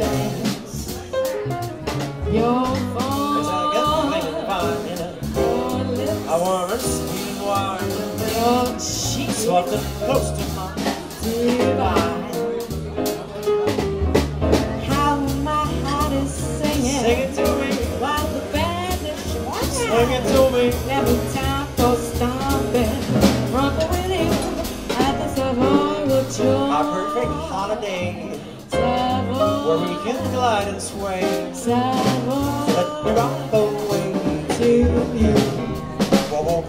dance. Your phone. I want her sweetheart. Your cheeks walking close to my divine. How my heart is singing. Sing it to me. While the band is swinging. Sing it to me. Never time for stomping. From the winning at the Savoy will join. Our perfect holiday. Savoy, where we can glide and sway. Savoy, let me rock the way to you. Savoy, the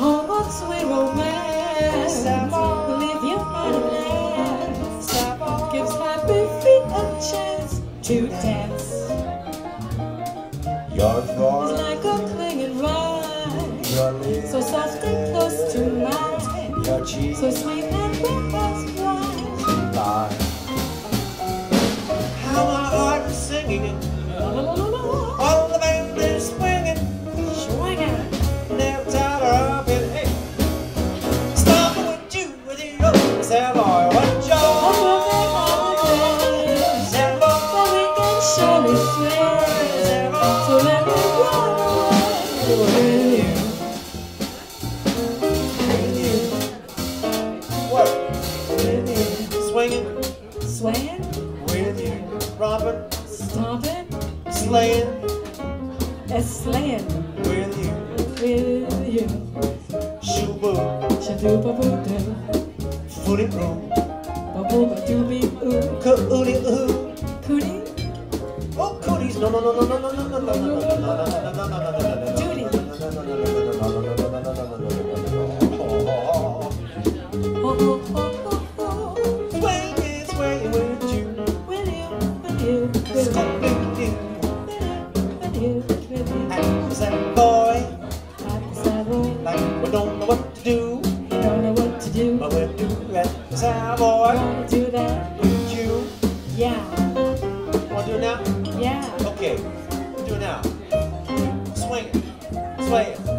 home of sweet romance. Savoy, we live your motherland. Savoy gives happy feet a chance to dance. Your thought is like a clinging vine, so soft and close to mine. Your cheek so sweet and wet as wine. How my heart is singing. All the band is swinging. Savoy, what joy! Savoy, for we can surely sway. Savoy, so let me go with you. Swinging, swaying, with you. Romping, stomping, slaying, and slaying, with you. With you. Shoo-boo, shoo-boo-boo-boo-boo. Booty room, babu badoobie ooh, cootie ooh, cootie, oh cooties, no, duty, oh, swing it, swing. do that, Savoy. Don't do that. You. Yeah. Want to do it now? Yeah. Okay. Do it now. Swing it. Swing it.